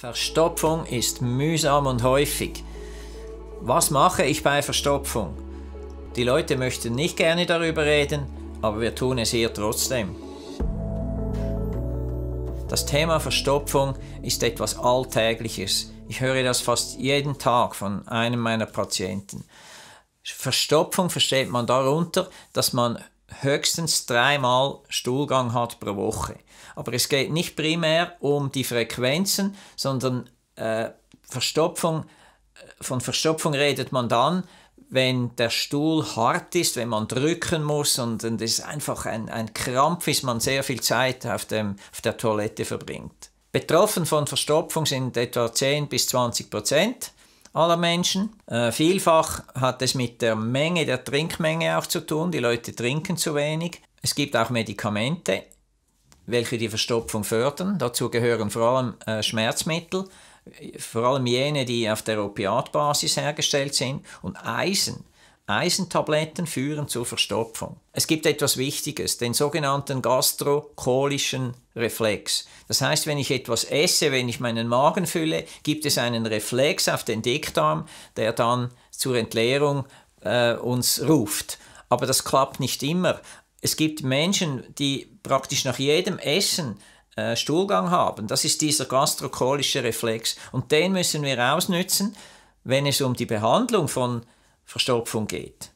Verstopfung ist mühsam und häufig. Was mache ich bei Verstopfung? Die Leute möchten nicht gerne darüber reden, aber wir tun es hier trotzdem. Das Thema Verstopfung ist etwas Alltägliches. Ich höre das fast jeden Tag von einem meiner Patienten. Verstopfung versteht man darunter, dass man höchstens 3-mal Stuhlgang hat pro Woche. Aber es geht nicht primär um die Frequenzen, sondern von Verstopfung redet man dann, wenn der Stuhl hart ist, wenn man drücken muss und es einfach ein Krampf ist, man sehr viel Zeit auf der Toilette verbringt. Betroffen von Verstopfung sind etwa 10 bis 20% aller Menschen. Vielfach hat es mit der Menge, der Trinkmenge auch zu tun. Die Leute trinken zu wenig. Es gibt auch Medikamente, welche die Verstopfung fördern. Dazu gehören vor allem Schmerzmittel, vor allem jene, die auf der Opiatbasis hergestellt sind, und Eisen. Eisentabletten führen zur Verstopfung. Es gibt etwas Wichtiges, den sogenannten gastrokolischen Reflex. Das heißt, wenn ich etwas esse, wenn ich meinen Magen fülle, gibt es einen Reflex auf den Dickdarm, der dann zur Entleerung uns ruft. Aber das klappt nicht immer. Es gibt Menschen, die praktisch nach jedem Essen Stuhlgang haben. Das ist dieser gastrokolische Reflex. Und den müssen wir ausnützen, wenn es um die Behandlung von Verstopfung geht.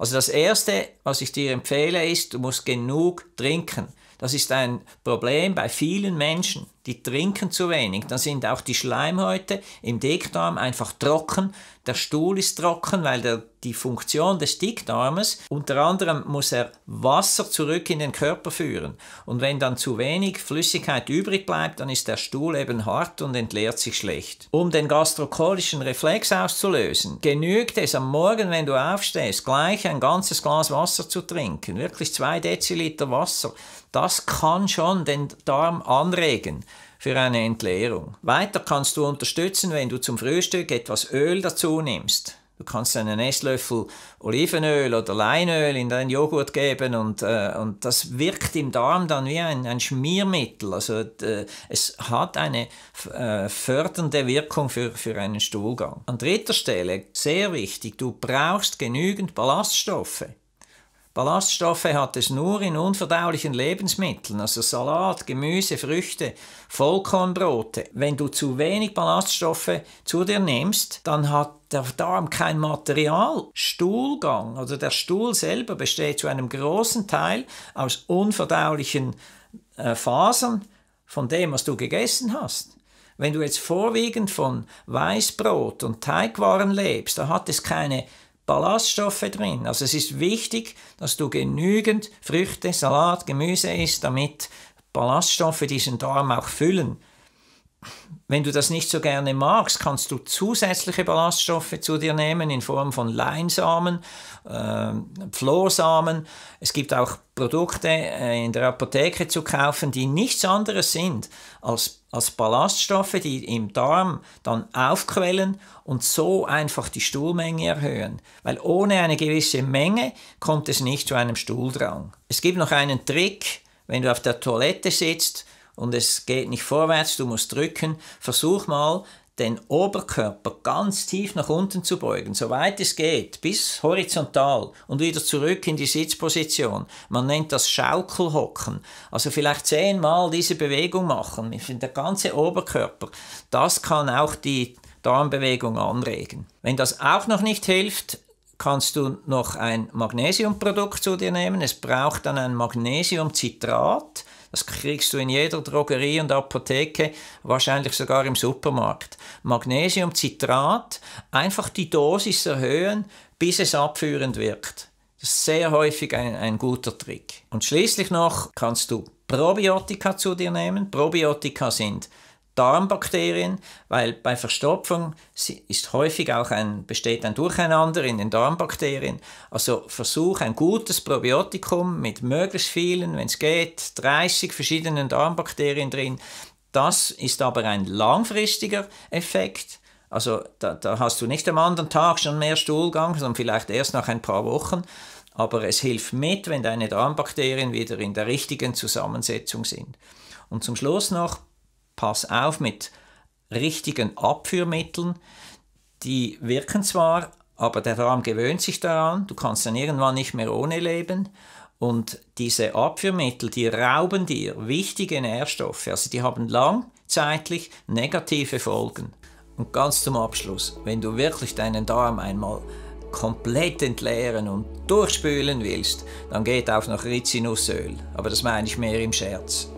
Also das Erste, was ich dir empfehle, ist, du musst genug trinken. Das ist ein Problem bei vielen Menschen, die trinken zu wenig. Dann sind auch die Schleimhäute im Dickdarm einfach trocken. Der Stuhl ist trocken, weil die Funktion des Dickdarmes, unter anderem muss er Wasser zurück in den Körper führen. Und wenn dann zu wenig Flüssigkeit übrig bleibt, dann ist der Stuhl eben hart und entleert sich schlecht. Um den gastrokolischen Reflex auszulösen, genügt es am Morgen, wenn du aufstehst, gleich ein ganzes Glas Wasser zu trinken. Wirklich 2 Deziliter Wasser. Das kann schon den Darm anregen für eine Entleerung. Weiter kannst du unterstützen, wenn du zum Frühstück etwas Öl dazu nimmst. Du kannst einen Esslöffel Olivenöl oder Leinöl in deinen Joghurt geben und das wirkt im Darm dann wie ein Schmiermittel. Also es hat eine fördernde Wirkung für einen Stuhlgang. An dritter Stelle, sehr wichtig, du brauchst genügend Ballaststoffe. Ballaststoffe hat es nur in unverdaulichen Lebensmitteln, also Salat, Gemüse, Früchte, Vollkornbrote. Wenn du zu wenig Ballaststoffe zu dir nimmst, dann hat der Darm kein Material. Stuhlgang oder der Stuhl selber besteht zu einem großen Teil aus unverdaulichen Fasern von dem, was du gegessen hast. Wenn du jetzt vorwiegend von Weißbrot und Teigwaren lebst, da hat es keine Ballaststoffe drin. Also es ist wichtig, dass du genügend Früchte, Salat, Gemüse isst, damit Ballaststoffe diesen Darm auch füllen. Wenn du das nicht so gerne magst, kannst du zusätzliche Ballaststoffe zu dir nehmen in Form von Leinsamen, Flohsamen. Es gibt auch Produkte in der Apotheke zu kaufen, die nichts anderes sind als Ballaststoffe, die im Darm dann aufquellen und so einfach die Stuhlmenge erhöhen. Weil ohne eine gewisse Menge kommt es nicht zu einem Stuhldrang. Es gibt noch einen Trick, wenn du auf der Toilette sitzt und es geht nicht vorwärts, du musst drücken, versuch mal, den Oberkörper ganz tief nach unten zu beugen, soweit es geht, bis horizontal und wieder zurück in die Sitzposition. Man nennt das Schaukelhocken. Also vielleicht 10-mal diese Bewegung machen, der ganze Oberkörper. Das kann auch die Darmbewegung anregen. Wenn das auch noch nicht hilft, kannst du noch ein Magnesiumprodukt zu dir nehmen. Es braucht dann ein Magnesiumcitrat. Das kriegst du in jeder Drogerie und Apotheke, wahrscheinlich sogar im Supermarkt. Magnesiumcitrat, einfach die Dosis erhöhen, bis es abführend wirkt. Das ist sehr häufig ein guter Trick. Und schließlich noch kannst du Probiotika zu dir nehmen. Probiotika sind Darmbakterien, weil bei Verstopfung ist häufig auch besteht ein Durcheinander in den Darmbakterien. Also versuch ein gutes Probiotikum mit möglichst vielen, wenn es geht, 30 verschiedenen Darmbakterien drin. Das ist aber ein langfristiger Effekt. Also da hast du nicht am anderen Tag schon mehr Stuhlgang, sondern vielleicht erst nach ein paar Wochen. Aber es hilft mit, wenn deine Darmbakterien wieder in der richtigen Zusammensetzung sind. Und zum Schluss noch, pass auf mit richtigen Abführmitteln. Die wirken zwar, aber der Darm gewöhnt sich daran, du kannst dann irgendwann nicht mehr ohne leben. Und diese Abführmittel, die rauben dir wichtige Nährstoffe, also die haben langzeitlich negative Folgen. Und ganz zum Abschluss, wenn du wirklich deinen Darm einmal komplett entleeren und durchspülen willst, dann geht auch noch Rizinusöl. Aber das meine ich mehr im Scherz.